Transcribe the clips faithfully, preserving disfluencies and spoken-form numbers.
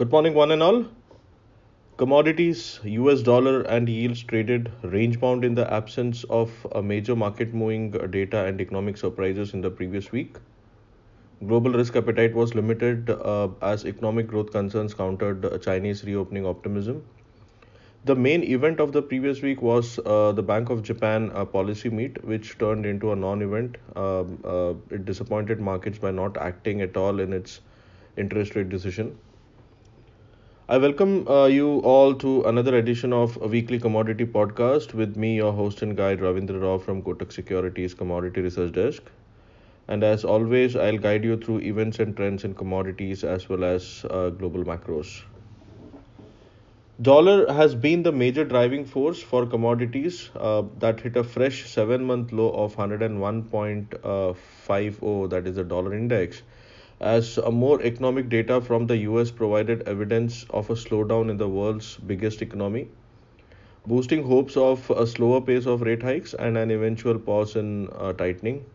Good morning, one and all. Commodities, U S dollar and yields traded range-bound in the absence of a major market-moving data and economic surprises in the previous week. Global risk appetite was limited uh, as economic growth concerns countered uh, Chinese reopening optimism. The main event of the previous week was uh, the Bank of Japan uh, policy meet, which turned into a non-event. Uh, uh, it disappointed markets by not acting at all in its interest rate decision. I welcome uh, you all to another edition of a weekly commodity podcast with me, your host and guide, Ravindra Rao from Kotak Securities Commodity Research Desk. And as always, I'll guide you through events and trends in commodities as well as uh, global macros. Dollar has been the major driving force for commodities uh, that hit a fresh seven-month low of one oh one point five oh, that is the dollar index, as a more economic data from the U S provided evidence of a slowdown in the world's biggest economy, boosting hopes of a slower pace of rate hikes and an eventual pause in uh, tightening.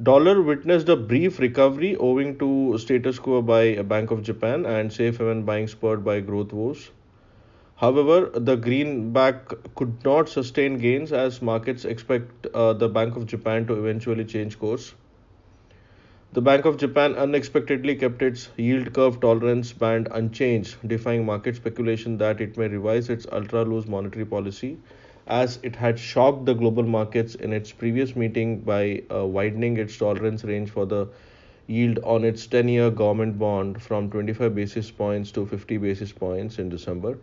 Dollar witnessed a brief recovery owing to status quo by Bank of Japan and safe haven buying spurred by growth woes. However, the greenback could not sustain gains as markets expect uh, the Bank of Japan to eventually change course. The Bank of Japan unexpectedly kept its yield curve tolerance band unchanged, defying market speculation that it may revise its ultra-loose monetary policy, as it had shocked the global markets in its previous meeting by uh, widening its tolerance range for the yield on its ten-year government bond from twenty-five basis points to fifty basis points in December.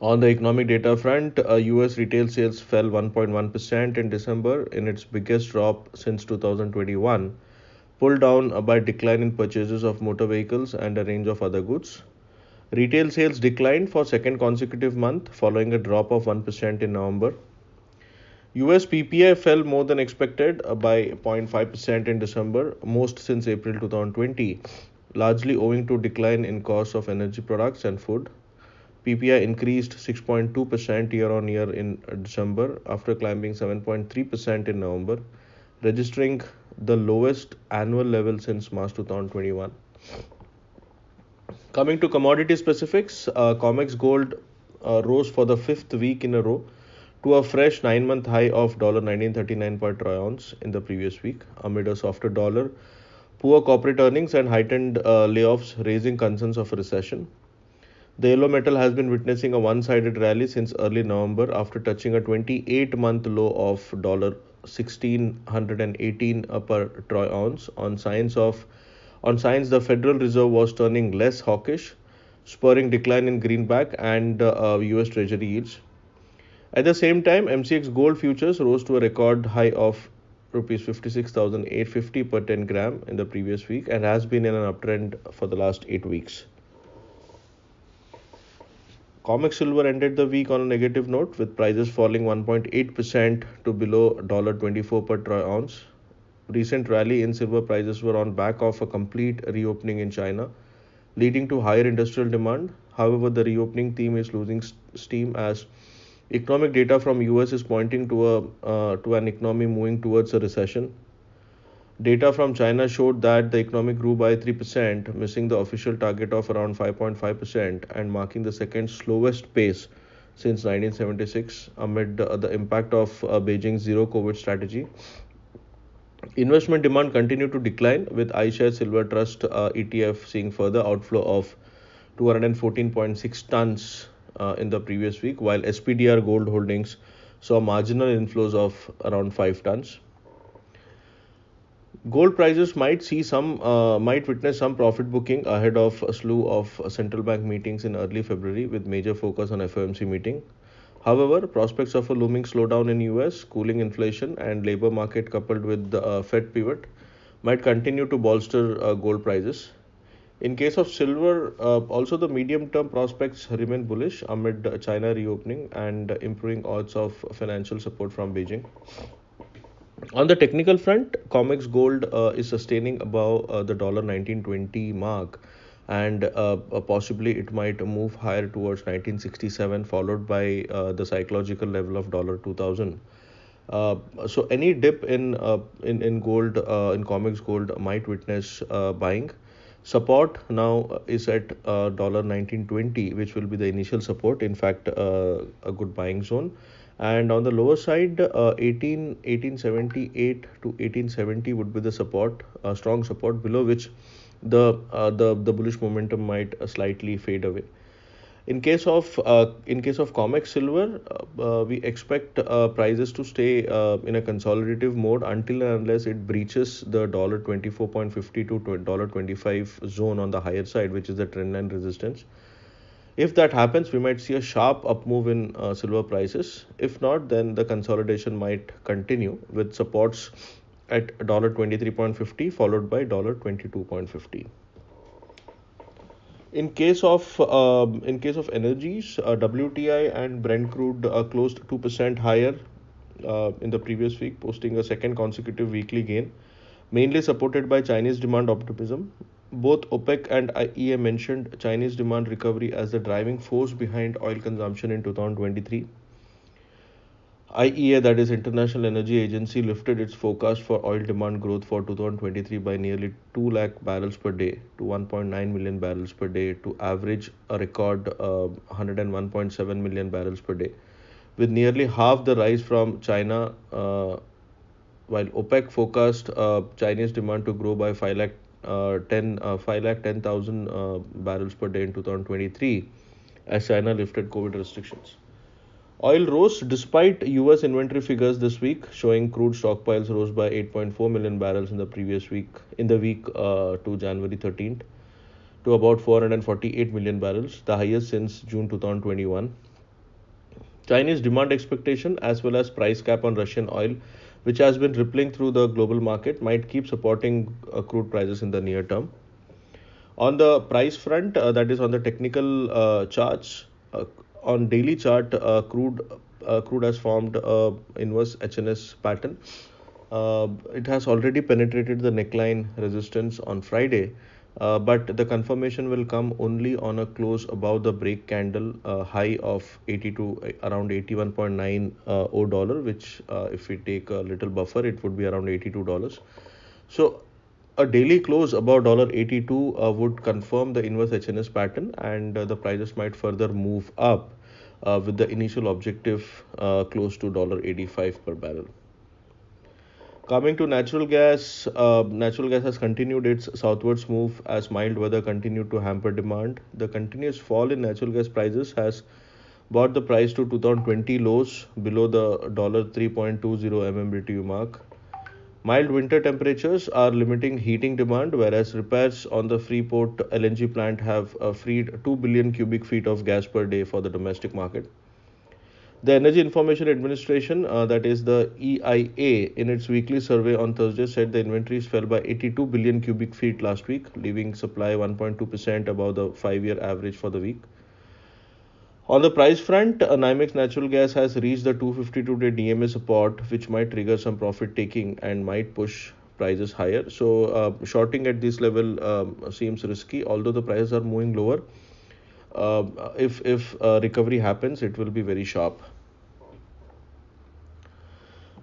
On the economic data front, uh, U S retail sales fell one point one percent in December in its biggest drop since two thousand twenty-one, pulled down by decline in purchases of motor vehicles and a range of other goods. Retail sales declined for second consecutive month, following a drop of one percent in November. U S P P I fell more than expected by zero point five percent in December, most since April two thousand twenty, largely owing to decline in costs of energy products and food. P P I increased six point two percent year-on-year in December after climbing seven point three percent in November, registering the lowest annual level since March two thousand twenty-one. Coming to commodity specifics, uh, Comex gold uh, rose for the fifth week in a row to a fresh nine-month high of nineteen thirty-nine per troy ounce in the previous week amid a softer dollar, poor corporate earnings and heightened uh, layoffs raising concerns of a recession. The yellow metal has been witnessing a one-sided rally since early November after touching a twenty-eight-month low of sixteen eighteen per troy ounce on signs of on signs the Federal Reserve was turning less hawkish, spurring decline in greenback and uh, U S Treasury yields. At the same time, M C X gold futures rose to a record high of rupees fifty-six thousand eight hundred fifty per ten gram in the previous week and has been in an uptrend for the last eight weeks. Comex silver ended the week on a negative note, with prices falling one point eight percent to below one dollar twenty-four per troy ounce. Recent rally in silver prices were on back of a complete reopening in China, leading to higher industrial demand. However, the reopening theme is losing steam as economic data from U S is pointing to a uh, to an economy moving towards a recession. Data from China showed that the economy grew by three percent, missing the official target of around five point five percent and marking the second slowest pace since nineteen seventy-six amid uh, the impact of uh, Beijing's zero-COVID strategy. Investment demand continued to decline, with iShares Silver Trust uh, E T F seeing further outflow of two hundred fourteen point six tons uh, in the previous week, while S P D R gold holdings saw marginal inflows of around five tons. Gold prices might see some, uh, might witness some profit booking ahead of a slew of central bank meetings in early February, with major focus on F O M C meeting. However, prospects of a looming slowdown in U S, cooling inflation and labor market coupled with the uh, Fed pivot might continue to bolster uh, gold prices. In case of silver, uh, also the medium-term prospects remain bullish amid China reopening and improving odds of financial support from Beijing. On the technical front, Comex gold uh, is sustaining above uh, the nineteen twenty mark, and uh, possibly it might move higher towards nineteen sixty-seven, followed by uh, the psychological level of two thousand. Uh, so any dip in uh, in in gold uh, in Comex gold might witness uh, buying. Support now is at uh, nineteen twenty, which will be the initial support. In fact, uh, a good buying zone. And on the lower side, uh, eighteen seventy-eight to eighteen seventy would be the support, uh, strong support, below which the uh, the the bullish momentum might uh, slightly fade away. In case of uh, in case of Comex Silver, uh, uh, we expect uh, prices to stay uh, in a consolidative mode until and unless it breaches the twenty-four fifty to twenty-five zone on the higher side, which is the trendline resistance. If that happens, we might see a sharp up move in uh, silver prices. If not, then the consolidation might continue with supports at twenty-three fifty followed by twenty-two fifty. In case of uh, in case of energies, uh, W T I and Brent crude uh, closed two percent higher uh, in the previous week, posting a second consecutive weekly gain, mainly supported by Chinese demand optimism. Both OPEC and I E A mentioned Chinese demand recovery as the driving force behind oil consumption in two thousand twenty-three. I E A, that is International Energy Agency, lifted its forecast for oil demand growth for two thousand twenty-three by nearly two lakh barrels per day to one point nine million barrels per day to average a record uh, one hundred one point seven million barrels per day, with nearly half the rise from China, uh, while OPEC forecast uh, Chinese demand to grow by five lakh ten thousand uh, barrels per day in two thousand twenty-three as China lifted COVID restrictions. Oil rose despite U S inventory figures this week showing crude stockpiles rose by eight point four million barrels in the previous week, in the week uh, to January thirteenth, to about four hundred forty-eight million barrels, the highest since June two thousand twenty-one. Chinese demand expectation as well as price cap on Russian oil, which has been rippling through the global market, might keep supporting uh, crude prices in the near term. On the price front, uh, that is on the technical uh, charts, uh, on daily chart, uh, crude uh, crude has formed a inverse H N S pattern. Uh, it has already penetrated the neckline resistance on Friday, uh, but the confirmation will come only on a close above the break candle uh, high of eighty-two around eighty-one point nine dollar, which uh, if we take a little buffer, it would be around eighty-two dollars. So a daily close above eighty-two uh, would confirm the inverse H N S pattern, and uh, the prices might further move up uh, with the initial objective uh, close to eighty-five per barrel. Coming to natural gas, uh, natural gas has continued its southwards move as mild weather continued to hamper demand. The continuous fall in natural gas prices has brought the price to two thousand twenty lows below the three twenty M M B T U mark. Mild winter temperatures are limiting heating demand, whereas repairs on the Freeport L N G plant have uh, freed two billion cubic feet of gas per day for the domestic market. The Energy Information Administration, uh, that is the E I A, in its weekly survey on Thursday said the inventories fell by eighty-two billion cubic feet last week, leaving supply one point two percent above the five-year average for the week. On the price front, uh, NYMEX natural gas has reached the two fifty-two day D M A support, which might trigger some profit taking and might push prices higher. So uh, shorting at this level um, seems risky, although the prices are moving lower. Uh, if if uh, recovery happens, it will be very sharp.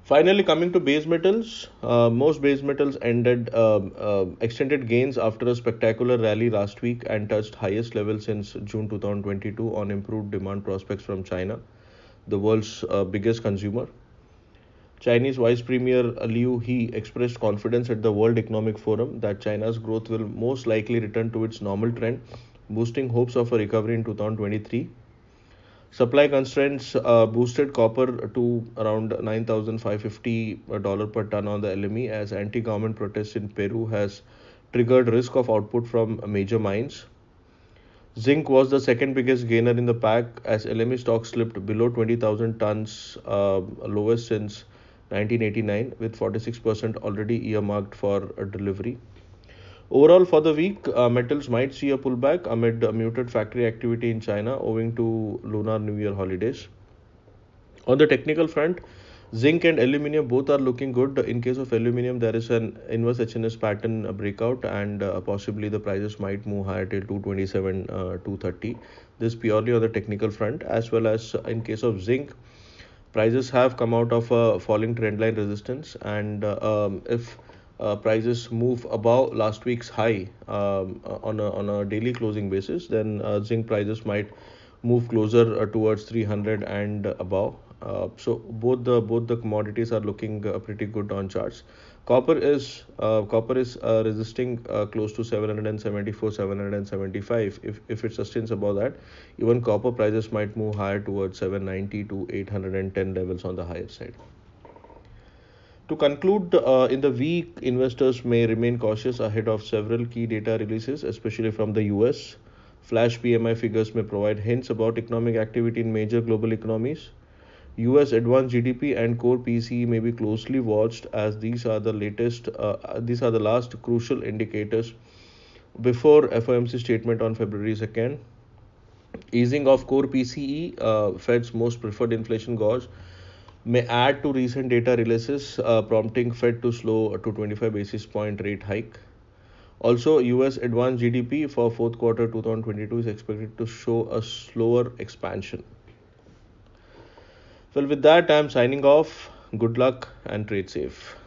Finally, coming to base metals, uh, most base metals ended uh, uh, extended gains after a spectacular rally last week and touched highest level since June two thousand twenty-two on improved demand prospects from China, the world's uh, biggest consumer. Chinese Vice Premier Liu He expressed confidence at the World Economic Forum that China's growth will most likely return to its normal trend, boosting hopes of a recovery in two thousand twenty-three. Supply constraints uh, boosted copper to around nine thousand five hundred fifty dollars per ton on the L M E as anti-government protests in Peru has triggered risk of output from major mines. Zinc was the second biggest gainer in the pack as L M E stocks slipped below twenty thousand tons, uh, lowest since nineteen eighty-nine, with forty-six percent already earmarked for delivery. Overall, for the week, uh, metals might see a pullback amid uh, muted factory activity in China owing to Lunar New Year holidays. On the technical front, zinc and aluminium both are looking good. In case of aluminium, there is an inverse H N S pattern breakout, and uh, possibly the prices might move higher till two twenty-seven, uh, two thirty. This purely on the technical front, as well as in case of zinc. Prices have come out of a falling trendline resistance, and uh, um, if uh, prices move above last week's high um, on a on a daily closing basis, then uh, zinc prices might move closer uh, towards three hundred and above. Uh, so both the both the commodities are looking uh, pretty good on charts. Copper is uh, copper is uh, resisting uh, close to seven seventy-four, seven seventy-five. If if it sustains above that, even copper prices might move higher towards seven ninety to eight ten levels on the higher side. To conclude, uh, in the week, investors may remain cautious ahead of several key data releases, especially from the U S. Flash P M I figures may provide hints about economic activity in major global economies. U S advanced G D P and core P C E may be closely watched, as these are the latest, uh, these are the last crucial indicators before F O M C statement on February second. Easing of core P C E, uh, Fed's most preferred inflation gauge, may add to recent data releases, uh, prompting Fed to slow to twenty-five basis point rate hike. Also, U S advanced G D P for fourth quarter twenty twenty-two is expected to show a slower expansion. Well, with that, I'm signing off. Good luck and trade safe.